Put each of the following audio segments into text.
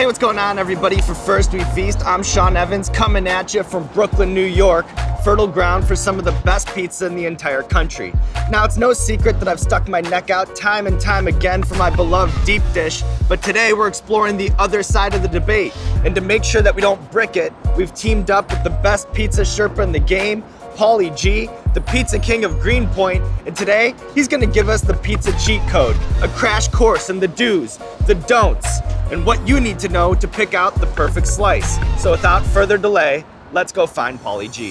Hey, what's going on, everybody? For First We Feast, I'm Sean Evans, coming at you from Brooklyn, New York, fertile ground for some of the best pizza in the entire country. Now, it's no secret that I've stuck my neck out time and time again for my beloved deep dish, but today we're exploring the other side of the debate. And to make sure that we don't brick it, we've teamed up with the best pizza Sherpa in the game, Paulie Gee, the pizza king of Greenpoint, and today he's gonna give us the pizza cheat code, a crash course in the do's, the don'ts, and what you need to know to pick out the perfect slice. So without further delay, let's go find Paulie Gee.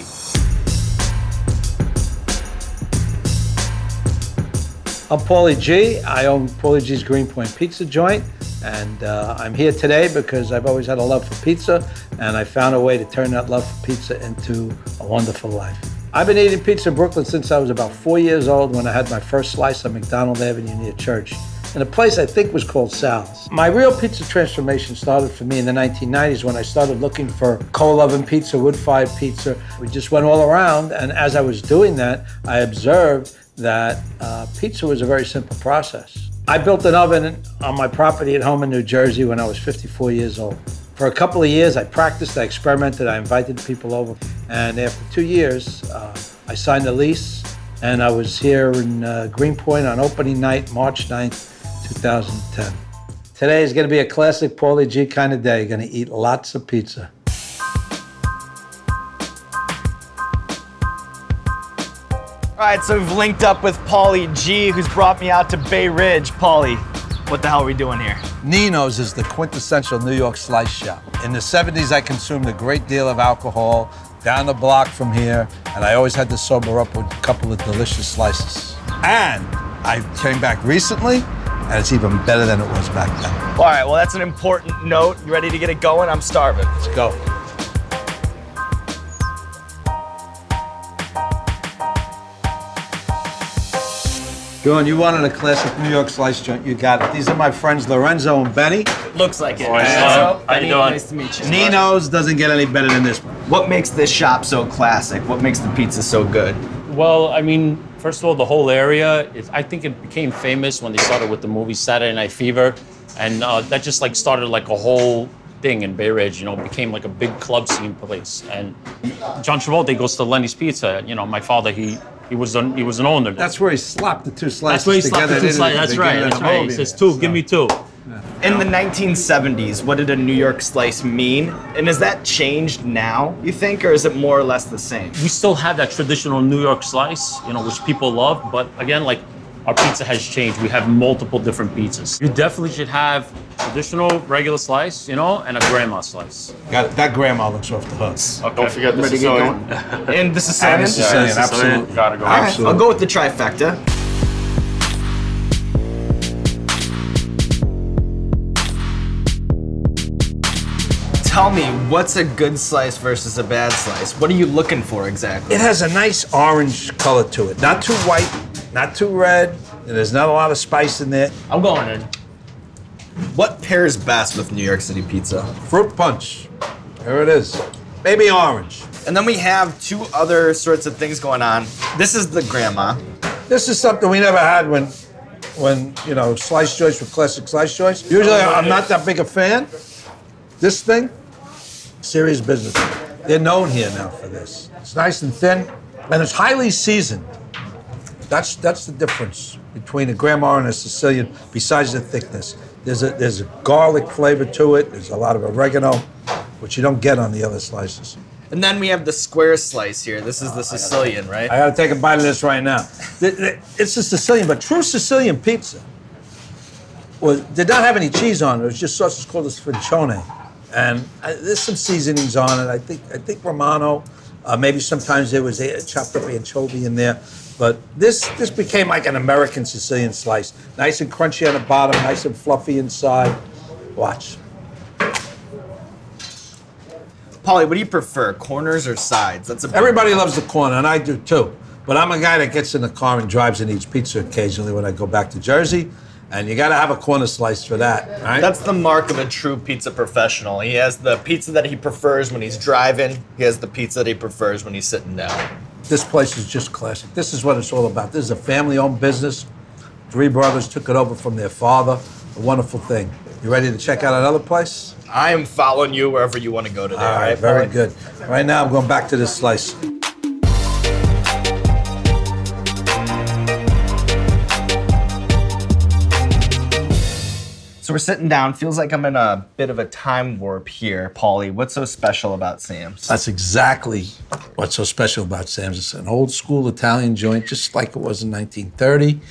I'm Paulie Gee. I own Paulie Gee's Greenpoint Pizza Joint, and I'm here today because I've always had a love for pizza, and I found a way to turn that love for pizza into a wonderful life. I've been eating pizza in Brooklyn since I was about 4 years old when I had my first slice on McDonald Avenue near church, in a place I think was called Sal's. My real pizza transformation started for me in the 1990s when I started looking for coal oven pizza, wood-fired pizza. We just went all around, and as I was doing that, I observed that pizza was a very simple process. I built an oven on my property at home in New Jersey when I was 54 years old. For a couple of years, I practiced, I experimented, I invited people over. And after 2 years, I signed a lease, and I was here in Greenpoint on opening night, March 9th, 2010. Today is gonna be a classic Paulie Gee kind of day. You're gonna eat lots of pizza. All right, so we've linked up with Paulie Gee, who's brought me out to Bay Ridge. Paulie, what the hell are we doing here? Nino's is the quintessential New York slice shop. In the 70s, I consumed a great deal of alcohol down the block from here, and I always had to sober up with a couple of delicious slices. And I came back recently, and it's even better than it was back then. All right, well, that's an important note. You ready to get it going? I'm starving. Let's go. John, you wanted a classic New York slice joint. You got it. These are my friends Lorenzo and Benny. Looks like it. Lorenzo, Benny, nice to meet you. Nino's doesn't get any better than this one. What makes this shop so classic? What makes the pizza so good? Well, I mean, first of all, the whole area, I think it became famous when they started with the movie Saturday Night Fever. And that just like started like a whole thing in Bay Ridge, you know, became like a big club scene place. And John Travolta goes to Lenny's Pizza. You know, my father, he was an owner. That's where he slapped the two slices together. That's right. He says, two, give me two. In the 1970s, what did a New York slice mean? And has that changed now, you think, or is it more or less the same? We still have that traditional New York slice, you know, which people love, but again, like, our pizza has changed. We have multiple different pizzas. You definitely should have traditional, regular slice, you know, and a grandma slice. Got it. That grandma looks off the hook. Okay. Don't forget the Sicilian. And the Sicilian. Absolutely. Gotta go. All right, absolutely. I'll go with the trifecta. Tell me, what's a good slice versus a bad slice? What are you looking for exactly? It has a nice orange color to it. Not too white, not too red, and there's not a lot of spice in there. I'm going in. What pairs best with New York City pizza? Fruit punch. Here it is. Maybe orange. And then we have two other sorts of things going on. This is the grandma. This is something we never had when you know, slice joints were classic slice joints. Usually I'm not that big a fan. This thing, serious business. They're known here now for this. It's nice and thin, and it's highly seasoned. That's the difference between a grandma and a Sicilian, besides the thickness. There's a garlic flavor to it. There's a lot of oregano, which you don't get on the other slices. And then we have the square slice here. This is the Sicilian, right? I gotta take a bite of this right now. It's a Sicilian, but true Sicilian pizza did not have any cheese on it. It was just sauce called a sfincione. And there's some seasonings on it. I think Romano, maybe sometimes there was a chopped up anchovy in there. But this became like an American Sicilian slice. Nice and crunchy on the bottom, nice and fluffy inside. Watch. Paulie, what do you prefer, corners or sides? Everybody loves the corner, and I do too. But I'm a guy that gets in the car and drives and eats pizza occasionally when I go back to Jersey. And you gotta have a corner slice for that, right? That's the mark of a true pizza professional. He has the pizza that he prefers when he's driving. He has the pizza that he prefers when he's sitting down. This place is just classic. This is what it's all about. This is a family-owned business. Three brothers took it over from their father. A wonderful thing. You ready to check out another place? I am following you wherever you want to go today. All right, very good. Right now, I'm going back to this slice. So we're sitting down. Feels like I'm in a bit of a time warp here, Paulie. What's so special about Sam's? That's exactly what's so special about Sam's. It's an old school Italian joint, just like it was in 1930.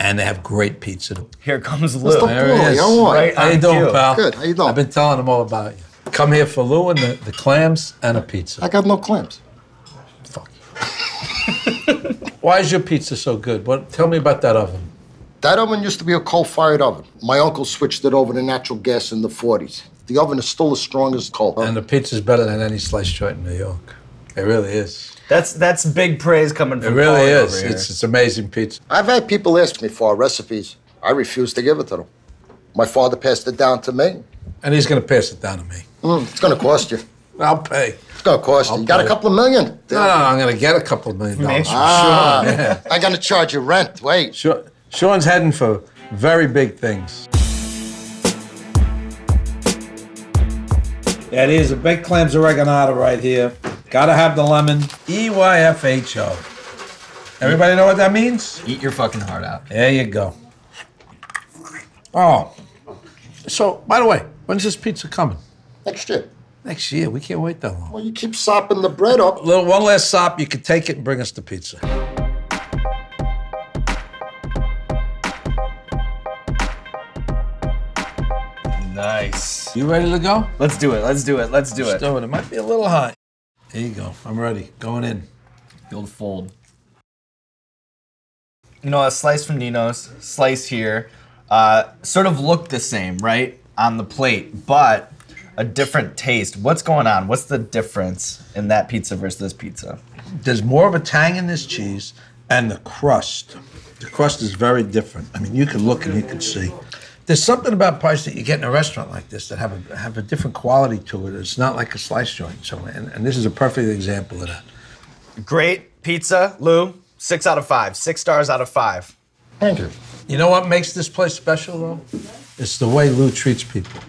And they have great pizza. Here comes Lou. There he is. Right? How you doing, pal? Good. How you doing? I've been telling them all about you. Come here for Lou and the clams and a pizza. I got no clams. Fuck. Why is your pizza so good? What? Tell me about that oven. That oven used to be a coal-fired oven. My uncle switched it over to natural gas in the 40s. The oven is still as strong as coal. And the pizza's better than any slice joint in New York. It really is. That's big praise coming from Paulie over here. It really is. It's amazing pizza. I've had people ask me for recipes. I refuse to give it to them. My father passed it down to me. And he's going to pass it down to me. It's going to cost you. I'll pay. It's going to cost you. You got a couple of million? No, no, I'm going to get a couple of $1,000,000. Ah, sure. Yeah. I'm going to charge you rent. Wait. Sure. Sean's heading for very big things. That is a big clams oreganata right here. Gotta have the lemon. EYFHO. Everybody know what that means? Eat your fucking heart out. There you go. Oh. So, by the way, when's this pizza coming? Next year. Next year? We can't wait that long. Well, you keep sopping the bread up. Little one last sop, you can take it and bring us the pizza. Nice. You ready to go? Let's do it. Let's do it. Let's do it. Let's do it. It might be a little hot. There you go. I'm ready. Going in. The old fold. You know, a slice from Nino's, slice here, sort of look the same, right, on the plate, but a different taste. What's going on? What's the difference in that pizza versus this pizza? There's more of a tang in this cheese and the crust. The crust is very different. I mean, you can look and you can see. There's something about pies that you get in a restaurant like this that have a different quality to it. It's not like a slice joint. So, and this is a perfect example of that. Great pizza, Lou. 6 out of 5. 6 stars out of 5. Thank you. You know what makes this place special, though? It's the way Lou treats people.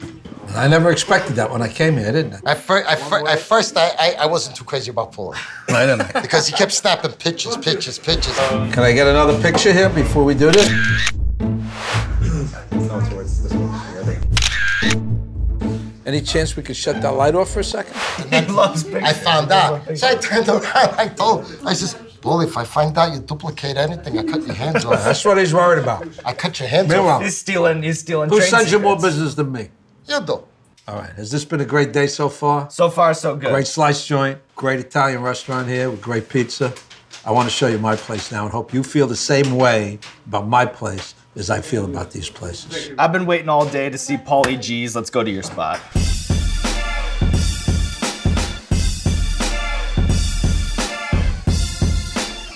And I never expected that when I came here, didn't I? At first, I wasn't too crazy about Paulie. Right, didn't I? Because he kept snapping pictures. Can I get another picture here before we do this? Any chance we could shut that light off for a second? He loves pictures. I found out. So I turned around, I said, Paulie, if I find out you duplicate anything, I cut your hands off. That's what he's worried about. I cut your hands off. He's stealing Who sends you more business than me? You do. All right, has this been a great day so far? So far, so good. Great slice joint, great Italian restaurant here with great pizza. I want to show you my place now and hope you feel the same way about my place as I feel about these places. I've been waiting all day to see Paulie Gee's. Let's go to your spot.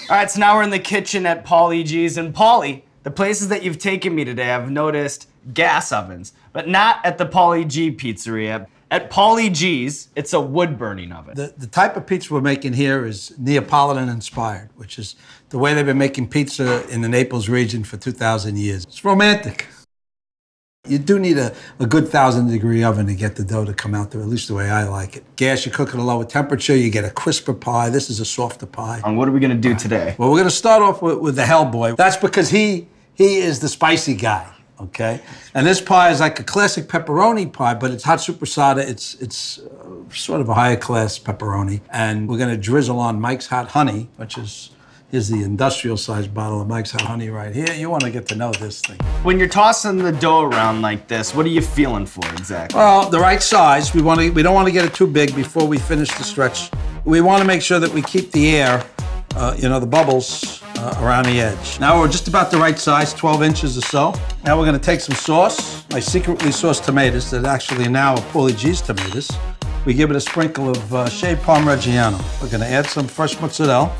All right, so now we're in the kitchen at Paulie Gee's. And Paulie, the places that you've taken me today, I've noticed gas ovens, but not at the Paulie Gee pizzeria. At Paulie Gee's, it's a wood-burning oven. The type of pizza we're making here is Neapolitan-inspired, which is the way they've been making pizza in the Naples region for 2,000 years. It's romantic. You do need a good 1,000-degree oven to get the dough to come out there, at least the way I like it. Gas, you cook at a lower temperature, you get a crisper pie. This is a softer pie. And what are we going to do today? Well, we're going to start off with the Hellboy. That's because he is the spicy guy. Okay, and this pie is like a classic pepperoni pie, but it's hot soppressata. It's sort of a higher class pepperoni, and we're gonna drizzle on Mike's Hot Honey, which is here's the industrial sized bottle of Mike's Hot Honey right here. You want to get to know this thing. When you're tossing the dough around like this, what are you feeling for exactly? Well, the right size. We don't want to get it too big before we finish the stretch. We want to make sure that we keep the air, you know, the bubbles. Around the edge. Now we're just about the right size, 12 inches or so. Now we're gonna take some sauce. I secretly sourced tomatoes that actually now are Paulie Gee's tomatoes. We give it a sprinkle of shaved Parmigiano. We're gonna add some fresh mozzarella.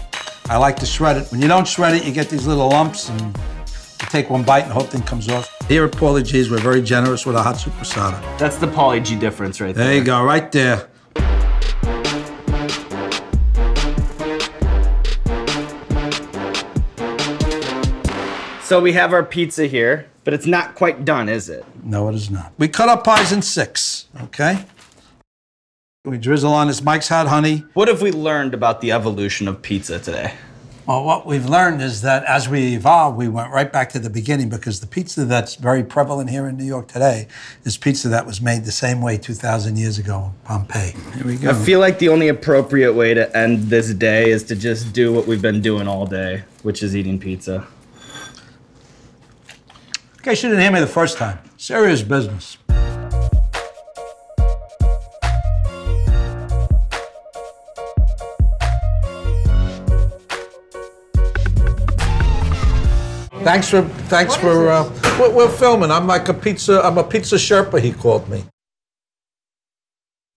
I like to shred it. When you don't shred it, you get these little lumps and you take one bite and the whole thing comes off. Here at Paulie Gee's, we're very generous with our hot soppressata. That's the Paulie Gee difference right there. There you go, right there. So we have our pizza here, but it's not quite done, is it? No, it is not. We cut up pies in six, okay? We drizzle on this Mike's Hot Honey. What have we learned about the evolution of pizza today? Well, what we've learned is that as we evolved, we went right back to the beginning, because the pizza that's very prevalent here in New York today is pizza that was made the same way 2,000 years ago in Pompeii. Here we go. I feel like the only appropriate way to end this day is to just do what we've been doing all day, which is eating pizza. In case you didn't hear me the first time, serious business. Thanks for we're filming. I'm like a pizza Sherpa, he called me.